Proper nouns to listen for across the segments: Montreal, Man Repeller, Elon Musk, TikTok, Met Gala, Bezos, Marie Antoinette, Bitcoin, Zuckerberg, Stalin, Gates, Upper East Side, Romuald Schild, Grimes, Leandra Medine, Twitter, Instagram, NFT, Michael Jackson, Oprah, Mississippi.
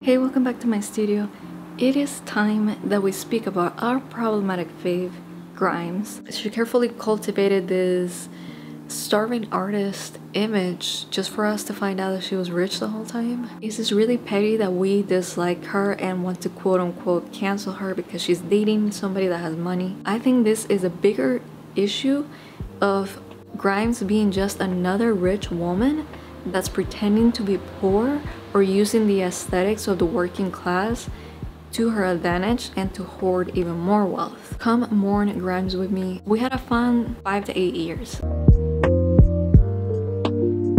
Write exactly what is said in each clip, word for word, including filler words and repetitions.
Hey, welcome back to my studio. It is time that we speak about our problematic fave, Grimes. She carefully cultivated this starving artist image just for us to find out that she was rich the whole time. This is really petty that we dislike her and want to quote unquote cancel her because she's dating somebody that has money. I think this is a bigger issue of Grimes being just another rich woman that's pretending to be poor or using the aesthetics of the working class to her advantage and to hoard even more wealth. Come mourn Grimes with me. We had a fun five to eight years.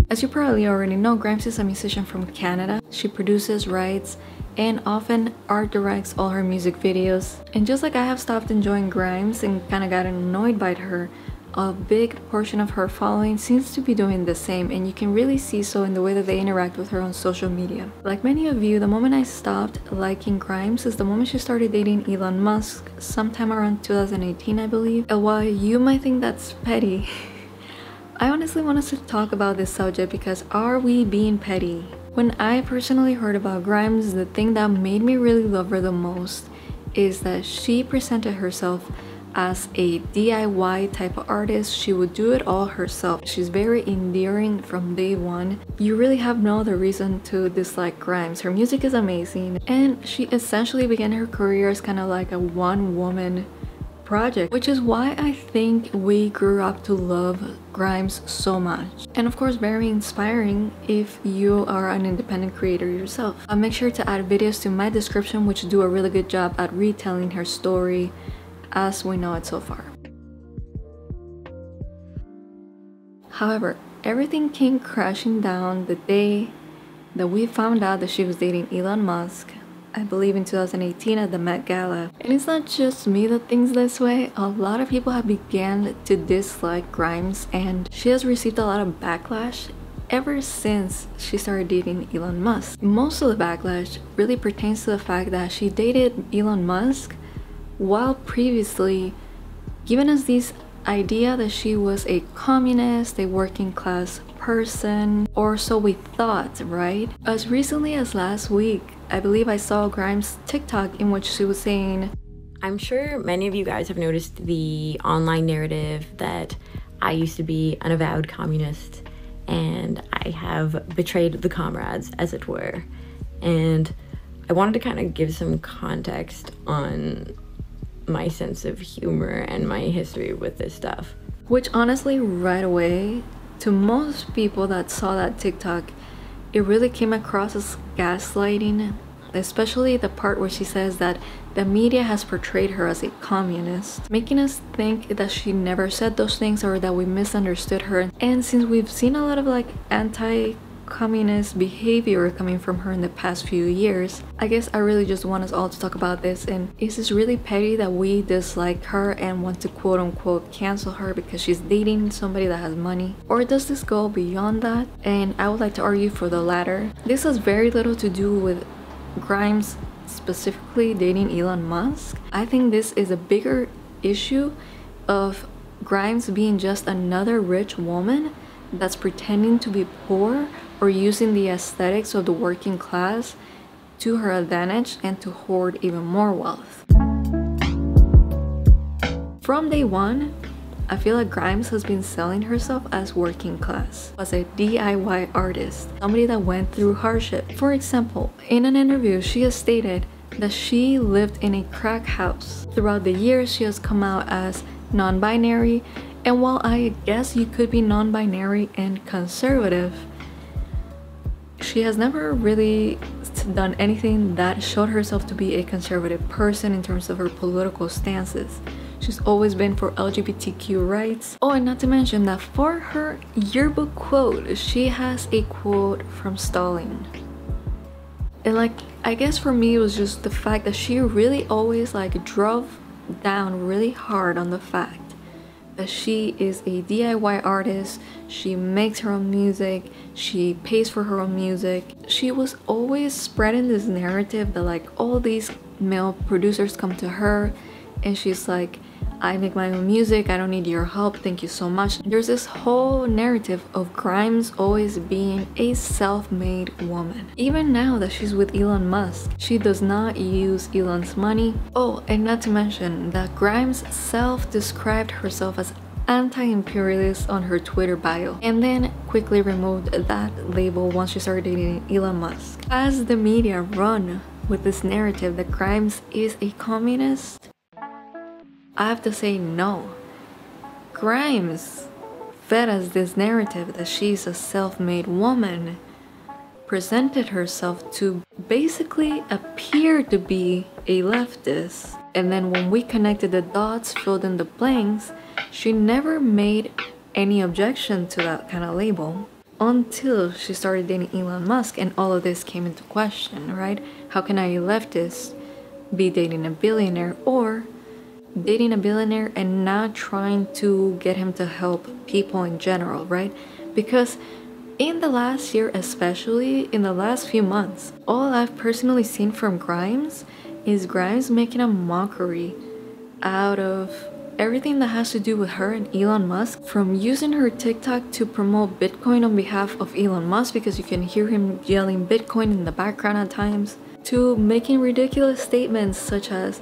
As you probably already know, Grimes is a musician from Canada. She produces, writes, and often art directs all her music videos. And just like I have stopped enjoying Grimes and kind of gotten annoyed by her, a big portion of her following seems to be doing the same, and you can really see so in the way that they interact with her on social media. Like many of you, the moment I stopped liking Grimes is the moment she started dating Elon Musk sometime around two thousand eighteen, I believe. And while you might think that's petty, I honestly want us to talk about this subject because are we being petty? When I personally heard about Grimes, the thing that made me really love her the most is that she presented herself as a D I Y type of artist. She would do it all herself. She's very endearing from day one. You really have no other reason to dislike Grimes. Her music is amazing, and she essentially began her career as kind of like a one-woman project, which is why I think we grew up to love Grimes so much. And of course, very inspiring if you are an independent creator yourself. I'll make sure to add videos to my description which do a really good job at retelling her story as we know it so far. However, everything came crashing down the day that we found out that she was dating Elon Musk, I believe in two thousand eighteen at the Met Gala. And it's not just me that thinks this way. A lot of people have began to dislike Grimes, and she has received a lot of backlash ever since she started dating Elon Musk. Most of the backlash really pertains to the fact that she dated Elon Musk while previously giving us this idea that she was a communist, a working class person, or so we thought, right? As recently as last week, I believe I saw Grimes' TikTok in which she was saying, "I'm sure many of you guys have noticed the online narrative that I used to be an avowed communist and I have betrayed the comrades, as it were." And I wanted to kind of give some context on my sense of humor and my history with this stuff. Which honestly, right away, to most people that saw that TikTok, it really came across as gaslighting, especially the part where she says that the media has portrayed her as a communist, making us think that she never said those things or that we misunderstood her. And since we've seen a lot of like anti communist behavior coming from her in the past few years, I guess I really just want us all to talk about this. And is this really petty that we dislike her and want to quote unquote cancel her because she's dating somebody that has money? Or does this go beyond that? And I would like to argue for the latter. This has very little to do with Grimes specifically dating Elon Musk. I think this is a bigger issue of Grimes being just another rich woman that's pretending to be poor or using the aesthetics of the working class to her advantage and to hoard even more wealth. From day one, I feel like Grimes has been selling herself as working class, as a D I Y artist, somebody that went through hardship. For example, in an interview, she has stated that she lived in a crack house. Throughout the years, she has come out as non-binary, and while I guess you could be non-binary and conservative, she has never really done anything that showed herself to be a conservative person in terms of her political stances. She's always been for L G B T Q rights. Oh, and not to mention that for her yearbook quote, she has a quote from Stalin. And like, I guess for me, it was just the fact that she really always like drove down really hard on the fact that she is a D I Y artist, she makes her own music, she pays for her own music. She was always spreading this narrative that like all these male producers come to her and she's like, I make my own music, I don't need your help, thank you so much. There's this whole narrative of Grimes always being a self-made woman. Even now that she's with Elon Musk, she does not use Elon's money. Oh, and not to mention that Grimes self-described herself as anti-imperialist on her Twitter bio, and then quickly removed that label once she started dating Elon Musk. As the media run with this narrative that Grimes is a communist, I have to say no. Grimes fed us this narrative that she's a self-made woman, presented herself to basically appear to be a leftist, and then when we connected the dots, filled in the blanks, she never made any objection to that kind of label until she started dating Elon Musk and all of this came into question, right? How can a leftist be dating a billionaire, or dating a billionaire and not trying to get him to help people in general, right? Because in the last year, especially in the last few months, all I've personally seen from Grimes is Grimes making a mockery out of everything that has to do with her and Elon Musk, from using her TikTok to promote Bitcoin on behalf of Elon Musk, because you can hear him yelling Bitcoin in the background at times, to making ridiculous statements such as,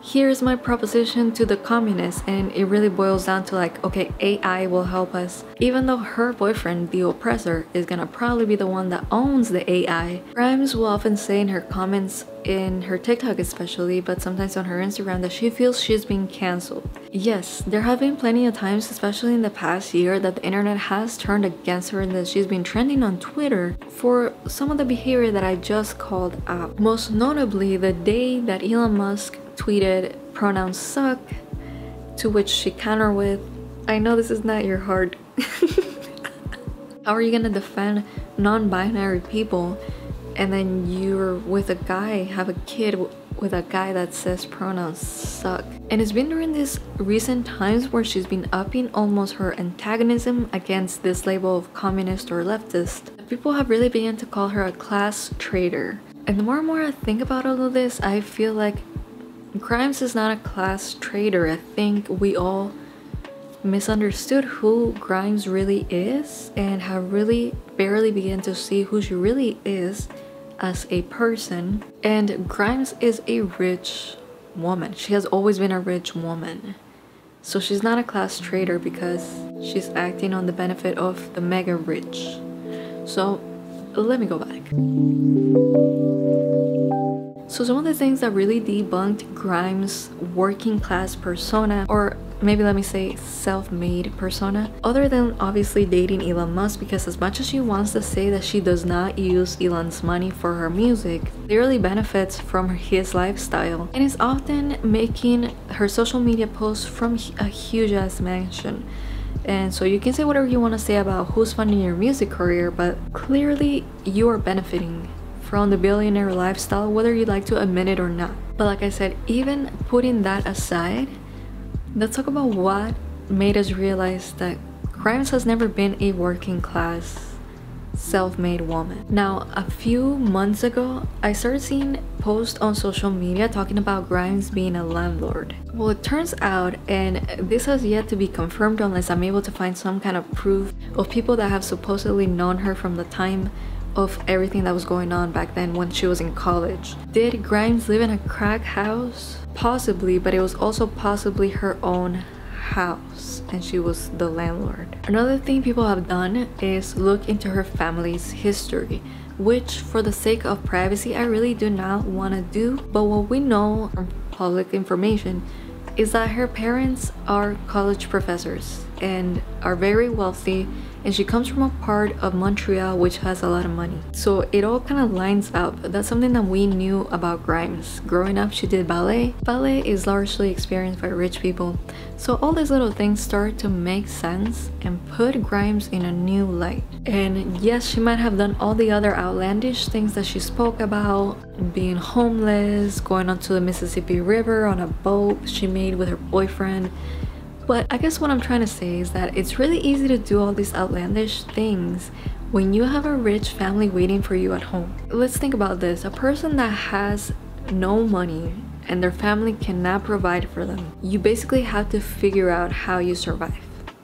here's my proposition to the communists, and it really boils down to like, okay, A I will help us. Even though her boyfriend, the oppressor, is gonna probably be the one that owns the A I. Grimes will often say in her comments, in her TikTok especially, but sometimes on her Instagram, that she feels she's being canceled. Yes, there have been plenty of times, especially in the past year, that the internet has turned against her and that she's been trending on Twitter for some of the behavior that I just called out. Most notably, the day that Elon Musk tweeted pronouns suck, to which she countered with, I know this is not your heart. How are you gonna defend non-binary people, and then you're with a guy, have a kid with a guy that says pronouns suck? And it's been during these recent times where she's been upping almost her antagonism against this label of communist or leftist. People have really begun to call her a class traitor. And the more and more I think about all of this, I feel like Grimes is not a class traitor. I think we all misunderstood who Grimes really is and have really barely begun to see who she really is as a person. And Grimes is a rich woman. She has always been a rich woman. So she's not a class traitor because she's acting on the benefit of the mega rich. So let me go back. So some of the things that really debunked Grimes' working class persona, or maybe let me say self-made persona, other than obviously dating Elon Musk, because as much as she wants to say that she does not use Elon's money for her music, clearly benefits from his lifestyle and is often making her social media posts from a huge ass mansion. And so you can say whatever you want to say about who's funding your music career, but clearly you are benefiting from the billionaire lifestyle, whether you like to admit it or not. But like I said, even putting that aside, let's talk about what made us realize that Grimes has never been a working class, self-made woman. Now, a few months ago, I started seeing posts on social media talking about Grimes being a landlord. Well, it turns out, and this has yet to be confirmed unless I'm able to find some kind of proof of people that have supposedly known her from the time of everything that was going on back then when she was in college. Did Grimes live in a crack house? Possibly, but it was also possibly her own house and she was the landlord. Another thing people have done is look into her family's history, which for the sake of privacy I really do not want to do, but what we know from public information is that her parents are college professors and are very wealthy, and she comes from a part of Montreal which has a lot of money. So it all kind of lines up. That's something that we knew about Grimes. Growing up, she did ballet. Ballet is largely experienced by rich people. So all these little things start to make sense and put Grimes in a new light. And yes, she might have done all the other outlandish things that she spoke about, being homeless, going onto the Mississippi River on a boat she made with her boyfriend. But I guess what I'm trying to say is that it's really easy to do all these outlandish things when you have a rich family waiting for you at home. Let's think about this. A person that has no money and their family cannot provide for them. You basically have to figure out how you survive.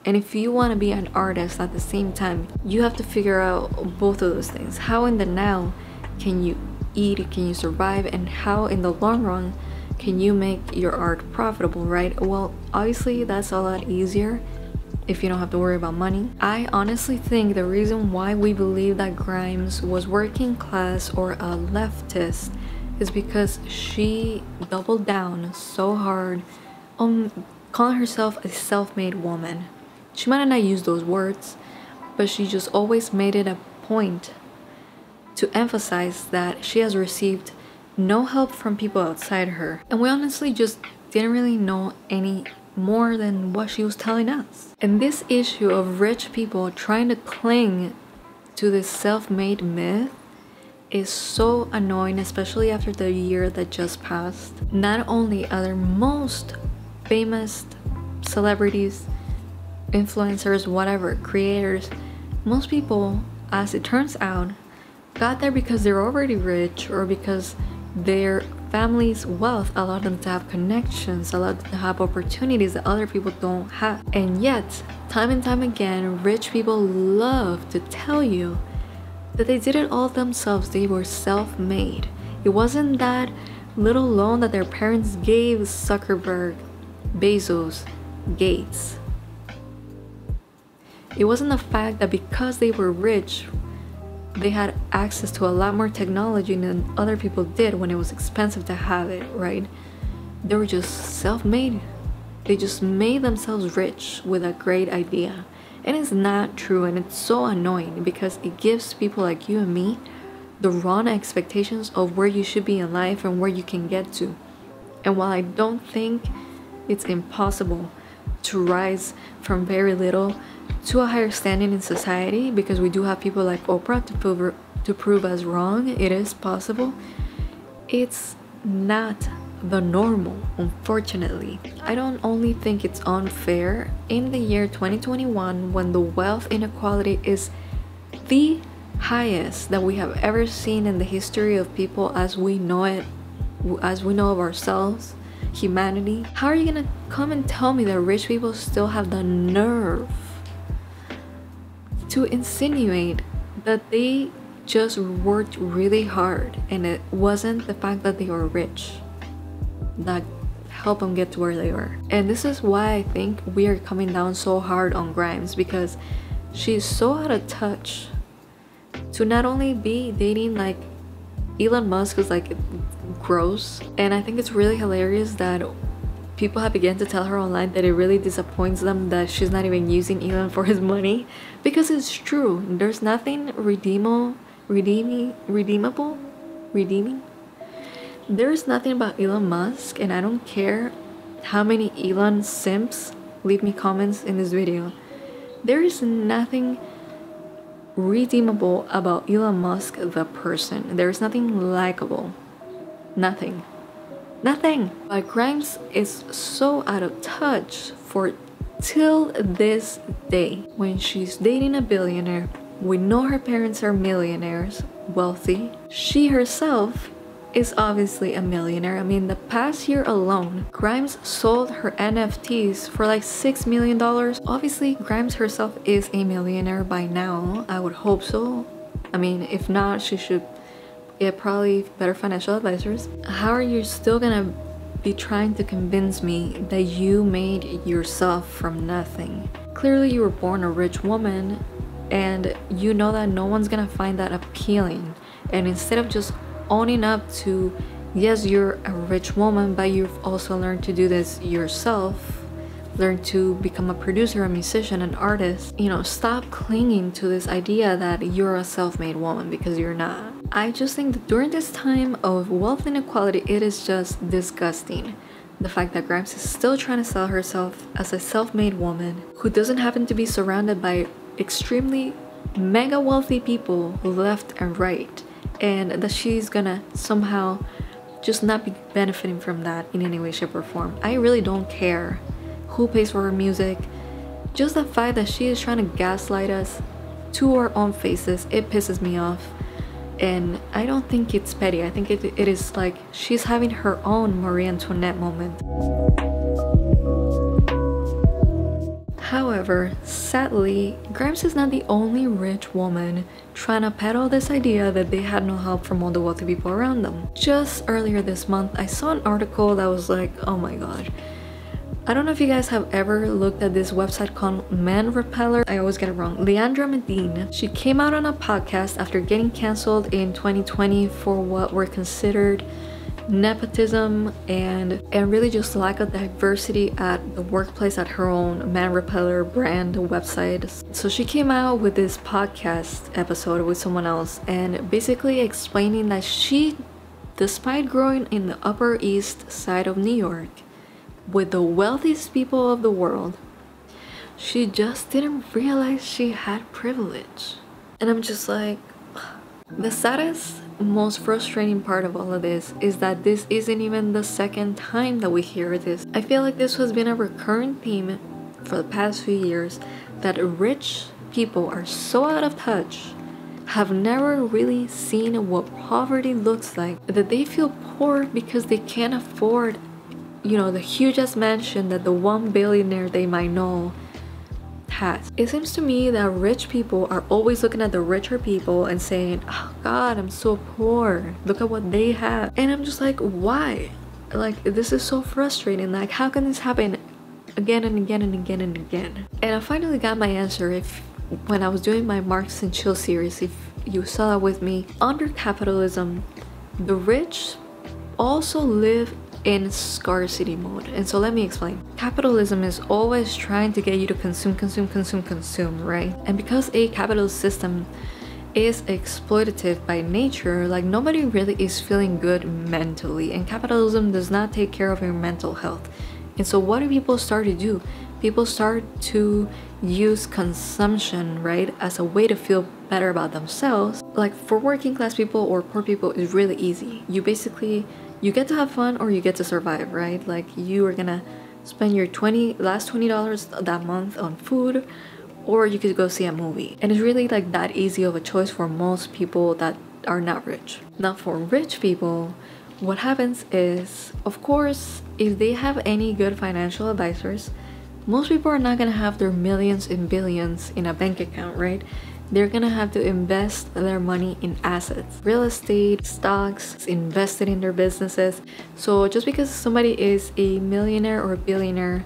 And if you want to be an artist at the same time, you have to figure out both of those things. How in the now can you eat, can you survive, and how in the long run can you make your art profitable, right? Well, obviously that's a lot easier if you don't have to worry about money. I honestly think the reason why we believe that Grimes was working class or a leftist is because she doubled down so hard on calling herself a self-made woman. She might not use those words, but she just always made it a point to emphasize that she has received no help from people outside her. And we honestly just didn't really know any more than what she was telling us. And this issue of rich people trying to cling to this self-made myth is so annoying, especially after the year that just passed. Not only are the most famous celebrities, influencers, whatever, creators, most people, as it turns out, got there because they're already rich or because their family's wealth allowed them to have connections, allowed them to have opportunities that other people don't have. And yet, time and time again, rich people love to tell you that they did it all themselves. They were self-made. It wasn't that little loan that their parents gave Zuckerberg, Bezos, Gates. It wasn't the fact that because they were rich, they had access to a lot more technology than other people did when it was expensive to have it, right? They were just self-made. They just made themselves rich with a great idea. And it's not true, and it's so annoying because it gives people like you and me the wrong expectations of where you should be in life and where you can get to. And while I don't think it's impossible to rise from very little to a higher standing in society, because we do have people like Oprah to prove to prove us wrong, it is possible. It's not the normal, unfortunately. I don't only think it's unfair in the year twenty twenty-one, when the wealth inequality is the highest that we have ever seen in the history of people as we know it, as we know of ourselves, humanity. How are you gonna come and tell me that rich people still have the nerve to insinuate that they just worked really hard and it wasn't the fact that they were rich that helped them get to where they were? And this is why I think we are coming down so hard on Grimes, because she's so out of touch to not only be dating like Elon Musk, who's like gross. And I think it's really hilarious that people have begun to tell her online that it really disappoints them that she's not even using Elon for his money, because it's true. There's nothing redeemable, redeeming, redeemable, redeeming. There's nothing about Elon Musk, and I don't care how many Elon simps leave me comments in this video. There is nothing redeemable about Elon Musk, the person. There is nothing likable. Nothing. Nothing. But Grimes is so out of touch for till this day. When she's dating a billionaire, we know her parents are millionaires, wealthy. She herself is obviously a millionaire. I mean, the past year alone, Grimes sold her N F Ts for like six million dollars. Obviously, Grimes herself is a millionaire by now. I would hope so. I mean, if not, she should get probably better financial advisors. How are you still gonna be trying to convince me that you made yourself from nothing? Clearly you were born a rich woman and you know that no one's gonna find that appealing. And instead of just owning up to, yes, you're a rich woman, but you've also learned to do this yourself, learn to become a producer, a musician, an artist, you know, stop clinging to this idea that you're a self-made woman, because you're not. I just think that during this time of wealth inequality, it is just disgusting. The fact that Grimes is still trying to sell herself as a self-made woman who doesn't happen to be surrounded by extremely mega wealthy people left and right, and that she's gonna somehow just not be benefiting from that in any way, shape, or form. I really don't care who pays for her music. Just the fact that she is trying to gaslight us to our own faces, it pisses me off. And I don't think it's petty. I think it, it is like she's having her own Marie Antoinette moment. However, sadly, Grimes is not the only rich woman trying to peddle this idea that they had no help from all the wealthy people around them. Just earlier this month, I saw an article that was like, oh my god. I don't know if you guys have ever looked at this website called Man Repeller. I always get it wrong. Leandra Medine. She came out on a podcast after getting canceled in twenty twenty for what were considered nepotism and and really just lack of diversity at the workplace at her own Man Repeller brand website. So she came out with this podcast episode with someone else and basically explaining that she, despite growing in the Upper East Side of New York, with the wealthiest people of the world, she just didn't realize she had privilege. And I'm just like, the saddest, most frustrating part of all of this is that this isn't even the second time that we hear this. I feel like this has been a recurrent theme for the past few years, that rich people are so out of touch, have never really seen what poverty looks like, that they feel poor because they can't afford, you know, the hugest mansion that the one billionaire they might know has. It seems to me that rich people are always looking at the richer people and saying, oh god, I'm so poor, look at what they have. And I'm just like, why? Like, this is so frustrating. Like, how can this happen again and again and again and again? And I finally got my answer if when I was doing my Marks and Chill series, if you saw that with me. Under capitalism, the rich also live in scarcity mode. And so let me explain. Capitalism is always trying to get you to consume, consume, consume, consume, right? And because a capitalist system is exploitative by nature, like, nobody really is feeling good mentally, and capitalism does not take care of your mental health. And so what do people start to do? People start to use consumption, right, as a way to feel better about themselves. Like, for working class people or poor people, it's really easy. You basically, you get to have fun or you get to survive, right? Like, you are gonna spend your twenty last twenty dollars that month on food, or you could go see a movie. And it's really like that easy of a choice for most people that are not rich. Now, for rich people, what happens is, of course, if they have any good financial advisors, most people are not gonna have their millions and billions in a bank account, right? They're gonna have to invest their money in assets, real estate, stocks, invested in their businesses. So just because somebody is a millionaire or a billionaire,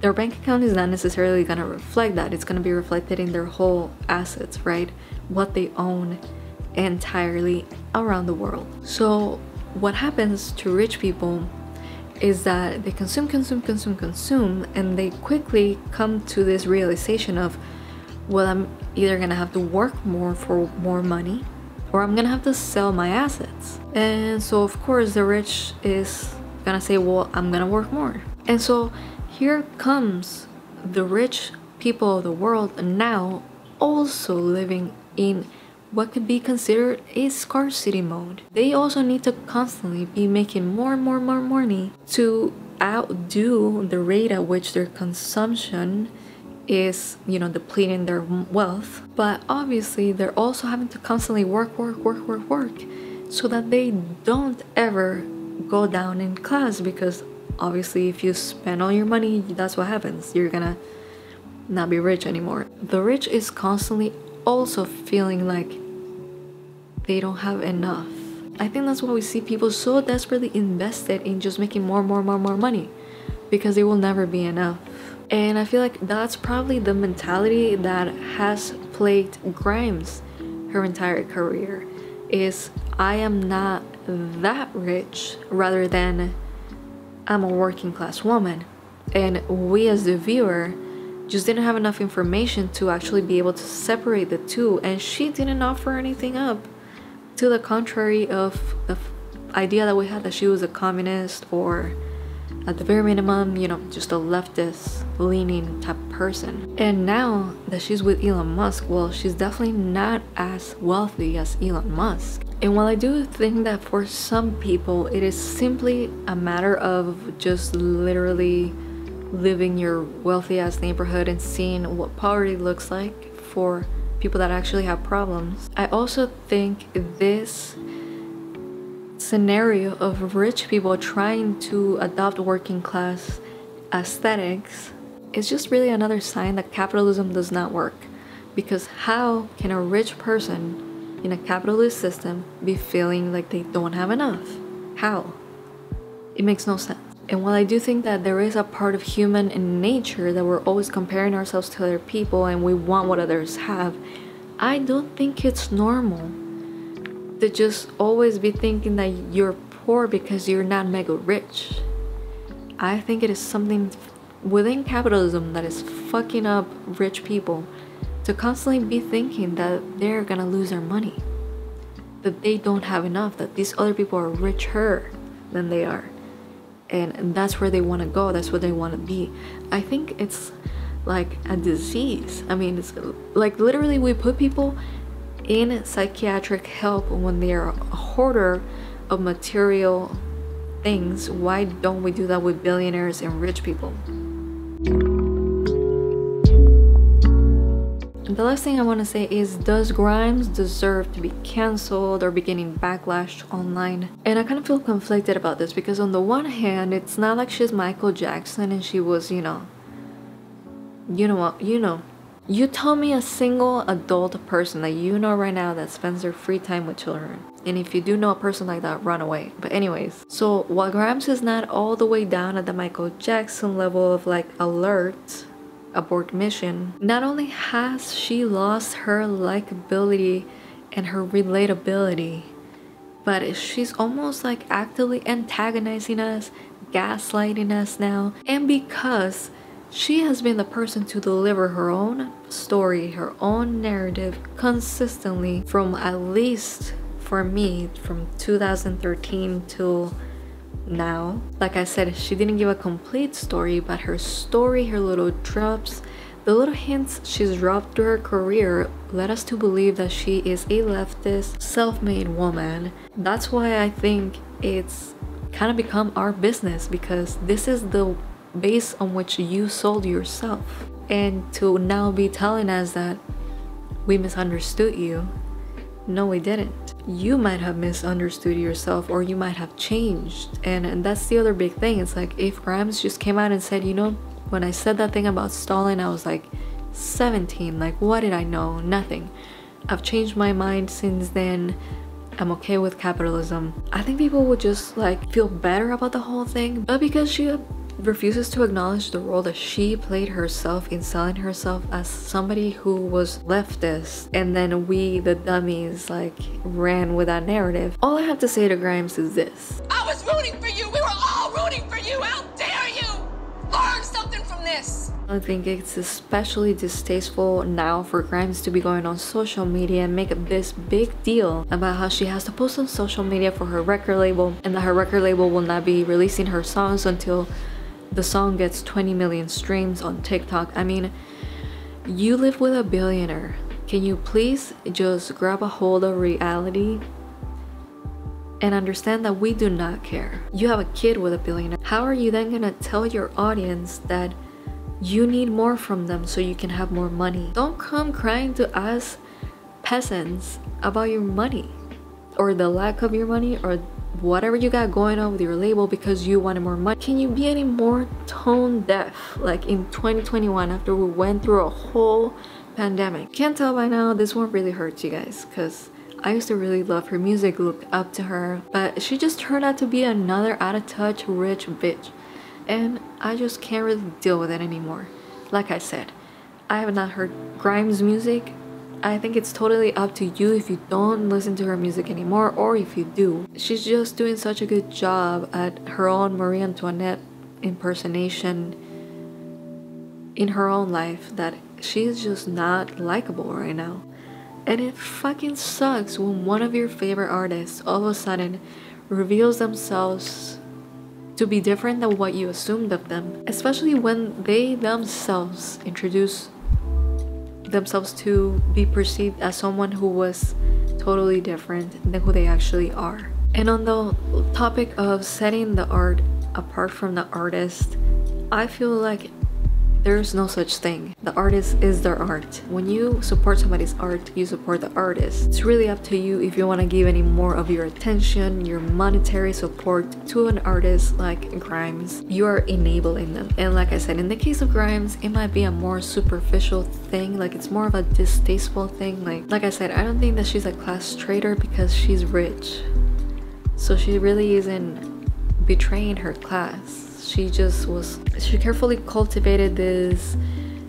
their bank account is not necessarily gonna reflect that. It's gonna be reflected in their whole assets, right? What they own entirely around the world. So what happens to rich people is that they consume, consume, consume, consume, and they quickly come to this realization of, well, I'm either gonna have to work more for more money, or I'm gonna have to sell my assets. And so of course the rich is gonna say, well, I'm gonna work more. And so here comes the rich people of the world now also living in what could be considered a scarcity mode. They also need to constantly be making more and more and more money to outdo the rate at which their consumption is, you know, depleting their wealth. But obviously they're also having to constantly work, work, work, work, work, so that they don't ever go down in class, because obviously if you spend all your money, that's what happens. You're gonna not be rich anymore. The rich is constantly also feeling like they don't have enough. I think that's why we see people so desperately invested in just making more, more, more, more money, because it will never be enough. And I feel like that's probably the mentality that has plagued Grimes her entire career, is I am not that rich, rather than I'm a working class woman. And we as the viewer just didn't have enough information to actually be able to separate the two, and she didn't offer anything up to the contrary of the idea that we had that she was a communist, or at the very minimum, you know, just a leftist leaning type person. And now that she's with Elon Musk, well, she's definitely not as wealthy as Elon Musk. And while I do think that for some people it is simply a matter of just literally living your wealthy ass neighborhood and seeing what poverty looks like for people that actually have problems. I also think this scenario of rich people trying to adopt working class aesthetics is just really another sign that capitalism does not work. Because how can a rich person in a capitalist system be feeling like they don't have enough? How? It makes no sense. And while I do think that there is a part of human in nature that we're always comparing ourselves to other people and we want what others have, I don't think it's normal to just always be thinking that you're poor because you're not mega rich. I think it is something within capitalism that is fucking up rich people to constantly be thinking that they're gonna lose their money, that they don't have enough, that these other people are richer than they are. And that's where they want to go, that's what they want to be. I think it's like a disease. I mean, it's like literally we put people in psychiatric help when they are a hoarder of material things. Why don't we do that with billionaires and rich people? And the last thing I want to say is, does Grimes deserve to be cancelled or be getting backlash online? And I kind of feel conflicted about this because on the one hand, it's not like she's Michael Jackson and she was, you know, you know what, you know. You tell me a single adult person that you know right now that spends their free time with children. And if you do know a person like that, run away. But anyways, so while Grimes is not all the way down at the Michael Jackson level of like alert, abort mission, not only has she lost her likability and her relatability, but she's almost like actively antagonizing us, gaslighting us now. And because she has been the person to deliver her own story, her own narrative consistently from, at least for me, from two thousand thirteen till now. Like I said, she didn't give a complete story, but her story, her little drops, the little hints she's dropped through her career led us to believe that she is a leftist, self-made woman. That's why I think it's kind of become our business, because this is the base on which you sold yourself. And to now be telling us that we misunderstood you, no we didn't. You might have misunderstood yourself, or you might have changed. And, and that's the other big thing. It's like, if Grimes just came out and said, you know, when I said that thing about Stalin, I was like seventeen, like what did I know? Nothing. I've changed my mind since then. I'm okay with capitalism. I think people would just like feel better about the whole thing. But because she refuses to acknowledge the role that she played herself in selling herself as somebody who was leftist, and then we, the dummies, like ran with that narrative. All I have to say to Grimes is this: I was rooting for you, we were all rooting for you, how dare you! Learn something from this! I think it's especially distasteful now for Grimes to be going on social media and make this big deal about how she has to post on social media for her record label, and that her record label will not be releasing her songs until the song gets twenty million streams on TikTok. I mean, you live with a billionaire. Can you please just grab a hold of reality and understand that we do not care? You have a kid with a billionaire. How are you then gonna tell your audience that you need more from them so you can have more money? Don't come crying to us peasants about your money or the lack of your money or whatever you got going on with your label because you wanted more money. Can you be any more tone deaf? Like in twenty twenty-one, after we went through a whole pandemic. Can't tell by now, this one really hurts you guys, because I used to really love her music, looked up to her, but she just turned out to be another out of touch rich bitch, and I just can't really deal with it anymore. Like I said, I have not heard Grimes' music. I think it's totally up to you if you don't listen to her music anymore, or if you do. She's just doing such a good job at her own Marie Antoinette impersonation in her own life that she's just not likable right now. And it fucking sucks when one of your favorite artists all of a sudden reveals themselves to be different than what you assumed of them, especially when they themselves introduce themselves to be perceived as someone who was totally different than who they actually are. And on the topic of setting the art apart from the artist, I feel like There's no such thing. The artist is their art. When you support somebody's art, you support the artist. It's really up to you if you want to give any more of your attention, your monetary support to an artist like Grimes. You are enabling them. And like I said, in the case of Grimes, it might be a more superficial thing. Like, it's more of a distasteful thing. Like, like I said, I don't think that she's a class traitor because she's rich. So she really isn't betraying her class. She just was, she carefully cultivated this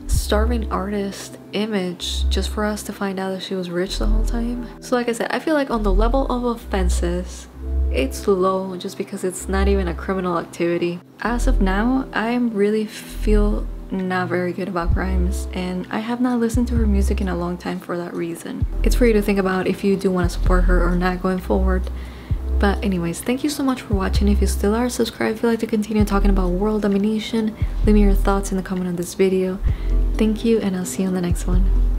starving artist image just for us to find out that she was rich the whole time. So like I said, I feel like on the level of offenses, it's low just because it's not even a criminal activity. As of now, I really feel not very good about Grimes, and I have not listened to her music in a long time for that reason. It's for you to think about if you do want to support her or not going forward. But anyways, thank you so much for watching. If you still are subscribed, if you'd like to continue talking about world domination, leave me your thoughts in the comment on this video. Thank you, and I'll see you on the next one.